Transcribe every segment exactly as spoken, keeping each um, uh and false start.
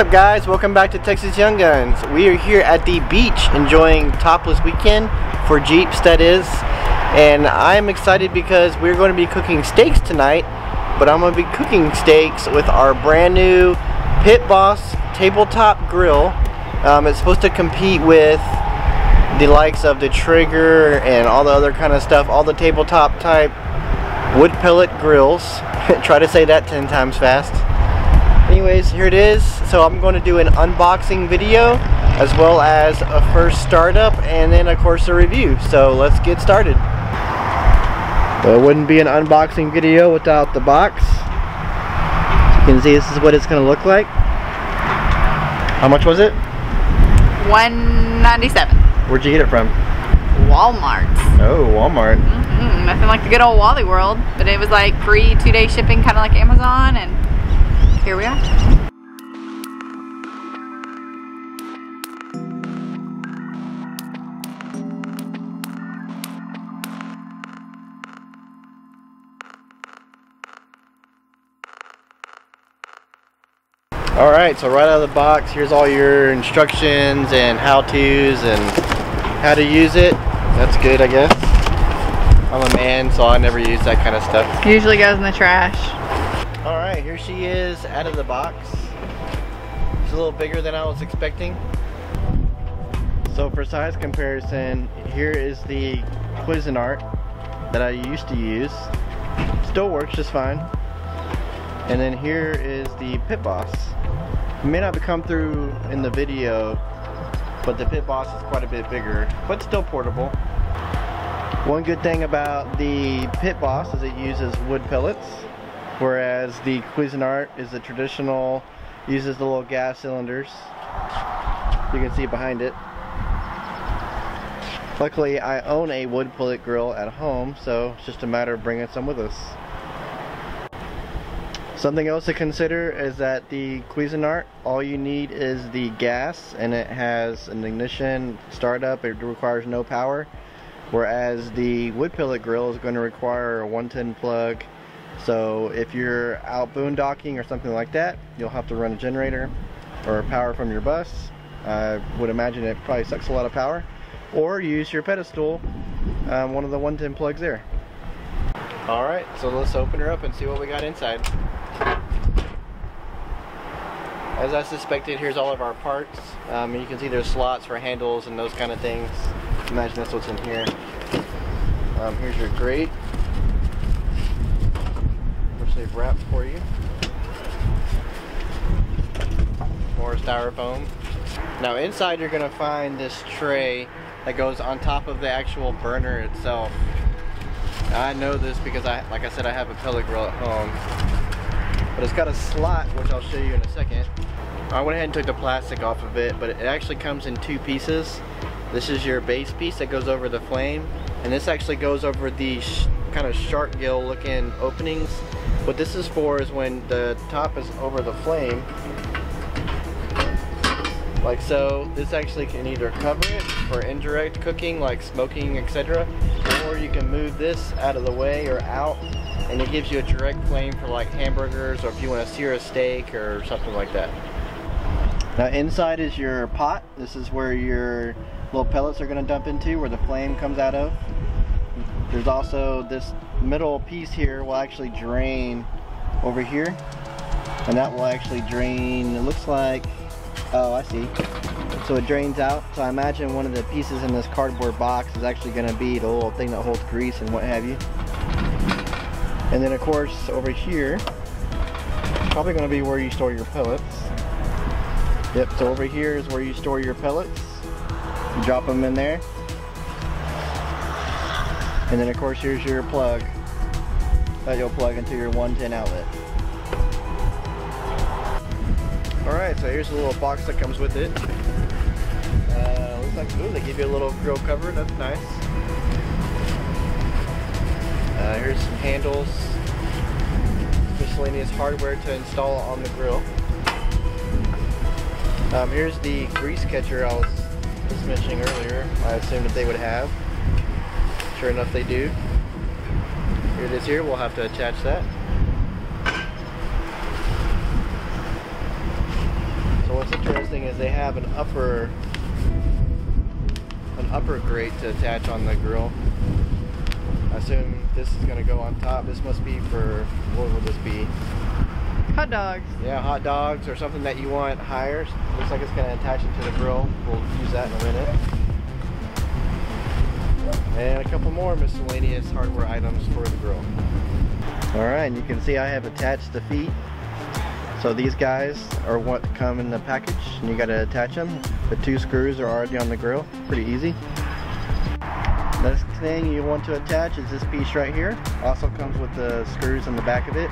What's up, guys? Welcome back to Texas Young Guns. We are here at the beach enjoying topless weekend for Jeeps, that is. And I'm excited because we're going to be cooking steaks tonight, but I'm going to be cooking steaks with our brand new Pit Boss tabletop grill. Um, it's supposed to compete with the likes of the Traeger and all the other kind of stuff, all the tabletop type wood pellet grills. Try to say that ten times fast. Anyways, here it is. So I'm going to do an unboxing video as well as a first startup and then of course a review. So let's get started. Well, it wouldn't be an unboxing video without the box. As you can see, this is what it's going to look like. How much was it? one ninety-seven. Where'd you get it from? Walmart. Oh, Walmart. Mm-hmm. Nothing like the good old Wally World, but it was like free two-day shipping, kind of like Amazon, and here we are. All right, so right out of the box, here's all your instructions and how-tos and how to use it. That's good, I guess. I'm a man, so I never use that kind of stuff. Usually goes in the trash. All right, here she is out of the box. She's a little bigger than I was expecting. So for size comparison, here is the Cuisinart that I used to use. Still works just fine. And then here is the Pit Boss. It may not come through in the video, but the Pit Boss is quite a bit bigger, but still portable. One good thing about the Pit Boss is it uses wood pellets, whereas the Cuisinart is the traditional, uses the little gas cylinders. You can see behind it. Luckily, I own a wood pellet grill at home, so it's just a matter of bringing some with us. Something else to consider is that the Cuisinart, all you need is the gas, and it has an ignition startup. It requires no power, whereas the wood pellet grill is going to require a one ten plug. So if you're out boondocking or something like that, you'll have to run a generator or power from your bus. I would imagine it probably sucks a lot of power, or use your pedestal, um, one of the one ten plugs there. All right, so let's open her up and see what we got inside. As I suspected, here's all of our parts. Um, you can see there's slots for handles and those kind of things. Imagine that's what's in here. Um, here's your grate, which they've wrapped for you. More styrofoam. Now inside you're gonna find this tray that goes on top of the actual burner itself. Now, I know this because I, like I said, I have a pellet grill at home. But it's got a slot, which I'll show you in a second. I went ahead and took the plastic off of it, but it actually comes in two pieces. This is your base piece that goes over the flame, and this actually goes over the sh kind of shark gill looking openings. What this is for is when the top is over the flame, like so, this actually can either cover it for indirect cooking, like smoking, et cetera, or you can move this out of the way or out, and it gives you a direct flame for like hamburgers, or if you want to sear a steak or something like that. Now inside is your pot. This is where your little pellets are going to dump into, where the flame comes out of. There's also this middle piece here will actually drain over here, and that will actually drain, it looks like, oh I see. So it drains out, so I imagine one of the pieces in this cardboard box is actually going to be the little thing that holds grease and what have you. And then of course over here, it's probably going to be where you store your pellets. Yep, so over here is where you store your pellets. You drop them in there. And then of course here's your plug that you'll plug into your one ten outlet. Alright, so here's a little box that comes with it. Uh, looks like, ooh, they give you a little grill cover, that's nice. Uh, here's some handles, miscellaneous hardware to install on the grill. Um, here's the grease catcher I was just mentioning earlier. I assumed that they would have. Sure enough, they do. Here it is here. We'll have to attach that. So what's interesting is they have an upper an upper grate to attach on the grill. I assume this is going to go on top. This must be for, what would this be? Hot dogs. Yeah, hot dogs or something that you want higher. Looks like it's going to attach it to the grill. We'll use that in a minute. And a couple more miscellaneous hardware items for the grill. Alright, and you can see I have attached the feet. So these guys are what come in the package, and you got to attach them. The two screws are already on the grill. Pretty easy. Next thing you want to attach is this piece right here. Also comes with the screws on the back of it.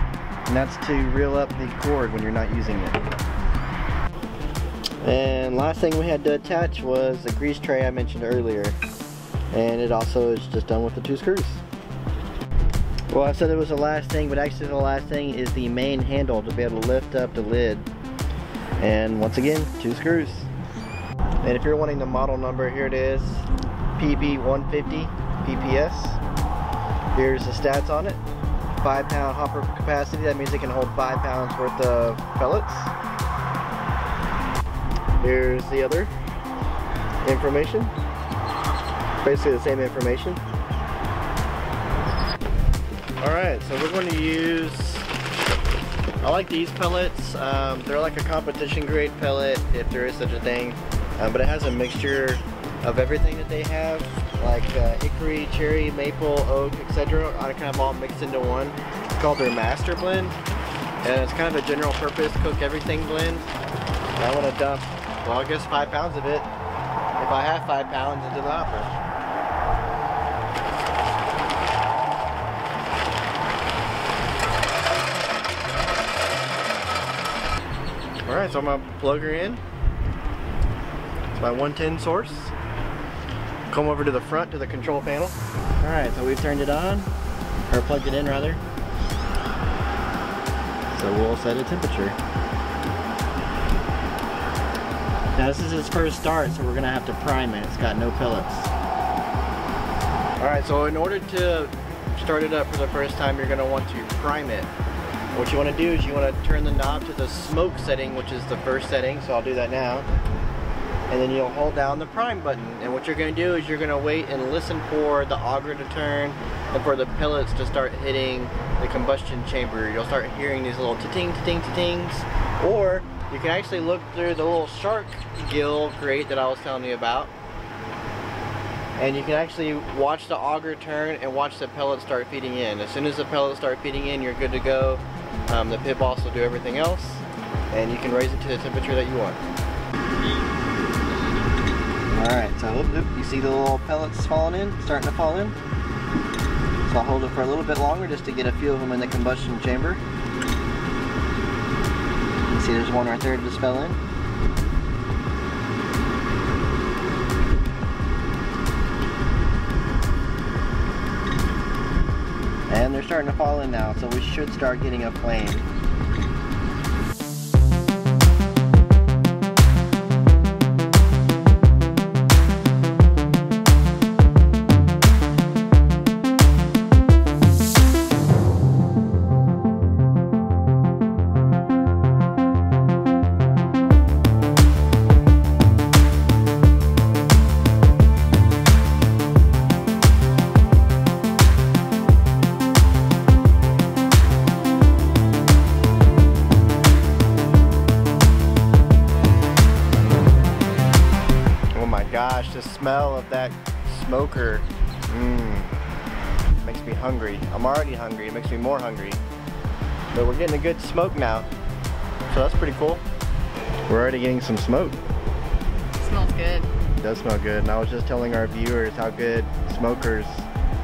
And that's to reel up the cord when you're not using it. And last thing we had to attach was the grease tray I mentioned earlier. And it also is just done with the two screws. Well, I said it was the last thing, but actually the last thing is the main handle to be able to lift up the lid. And once again, two screws. And if you're wanting the model number, here it is, P B one fifty P P S. Here's the stats on it. Five pound hopper capacity, that means it can hold five pounds worth of pellets. Here's the other information, basically the same information. Alright, so we're going to use, I like these pellets, um, they're like a competition grade pellet if there is such a thing, um, but it has a mixture of everything that they have, like uh, hickory, cherry, maple, oak, et cetera. I kind of all mixed into one. It's called their master blend, and it's kind of a general purpose cook everything blend. And I want to dump, well, I guess five pounds of it, if I have five pounds, into the hopper. All right, so I'm gonna plug her in. It's my one ten source. Come over to the front to the control panel. All right, so we've turned it on, or plugged it in rather. So we'll set a temperature. Now this is its first start, so we're gonna have to prime it. It's got no pellets. All right, so in order to start it up for the first time, you're gonna want to prime it. What you wanna do is you wanna turn the knob to the smoke setting, which is the first setting, so I'll do that now. And then you'll hold down the prime button. And what you're gonna do is you're gonna wait and listen for the auger to turn and for the pellets to start hitting the combustion chamber. You'll start hearing these little ting, ting, tings. Or you can actually look through the little shark gill grate that I was telling you about. And you can actually watch the auger turn and watch the pellets start feeding in. As soon as the pellets start feeding in, you're good to go. Um, the Pit Boss will do everything else. And you can raise it to the temperature that you want. Alright, so oop, oop, you see the little pellets falling in, starting to fall in. So I'll hold it for a little bit longer just to get a few of them in the combustion chamber. You see there's one right there that just fell in. And they're starting to fall in now, so we should start getting a flame. Gosh, the smell of that smoker mm, makes me hungry. I'm already hungry, it makes me more hungry. But we're getting a good smoke now, so that's pretty cool. We're already getting some smoke. It smells good. It does smell good, and I was just telling our viewers how good smokers,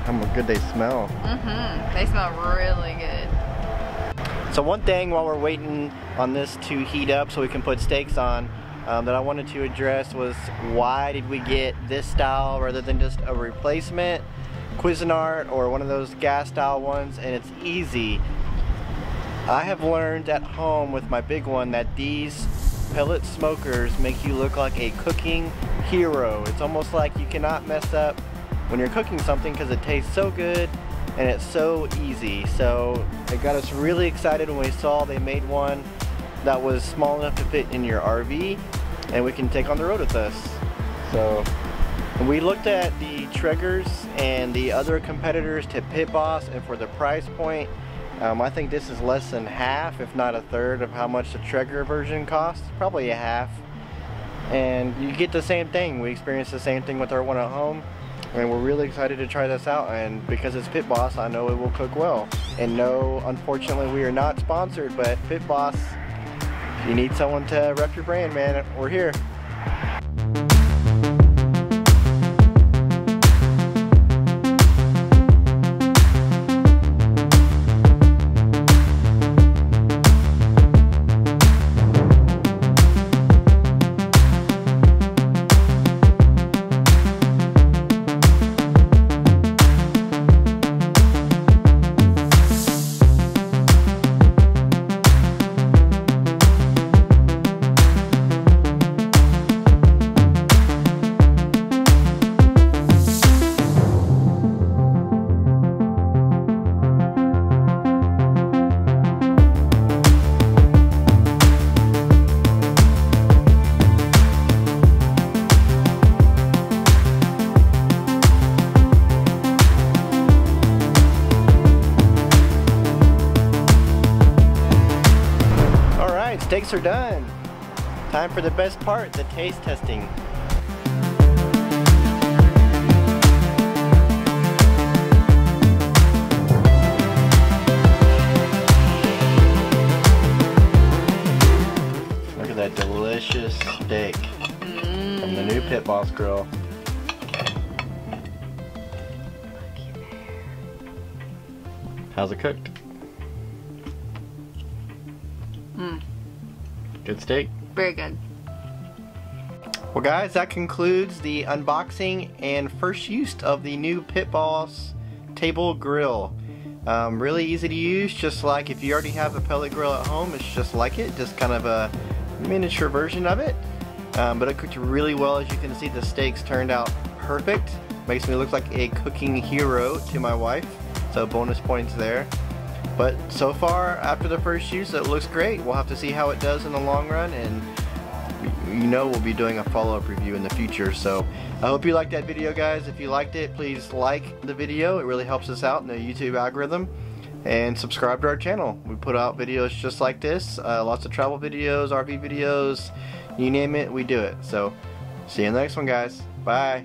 how good they smell. Mm-hmm. They smell really good. So one thing while we're waiting on this to heat up so we can put steaks on, Um, that I wanted to address was, why did we get this style rather than just a replacement Cuisinart or one of those gas style ones? And it's easy. I have learned at home with my big one that these pellet smokers make you look like a cooking hero. It's almost like you cannot mess up when you're cooking something because it tastes so good and it's so easy. So it got us really excited when we saw they made one that was small enough to fit in your R V and we can take on the road with us. So we looked at the Traegers and the other competitors to Pit Boss, and for the price point, um, I think this is less than half, if not a third, of how much the Traeger version costs, probably a half. And you get the same thing. We experienced the same thing with our one at home, and we're really excited to try this out. And because it's Pit Boss, I know it will cook well. And no, unfortunately, we are not sponsored, but Pit Boss, if you need someone to rep your brand, man, we're here. Steaks are done. Time for the best part, the taste testing. Look at that delicious steak mm. from the new Pit Boss grill. How's it cooked? Mm. Good steak. Very good. Well guys, that concludes the unboxing and first use of the new Pit Boss table grill. Um, really easy to use, just like if you already have a pellet grill at home, it's just like it, just kind of a miniature version of it. Um, but it cooked really well. As you can see, the steaks turned out perfect. Makes me look like a cooking hero to my wife, so bonus points there. But so far, after the first use, it looks great. We'll have to see how it does in the long run, and you know we'll be doing a follow-up review in the future. So I hope you liked that video, guys. If you liked it, please like the video. It really helps us out in the YouTube algorithm. And subscribe to our channel. We put out videos just like this. Uh, lots of travel videos, R V videos, you name it, we do it. So see you in the next one, guys. Bye.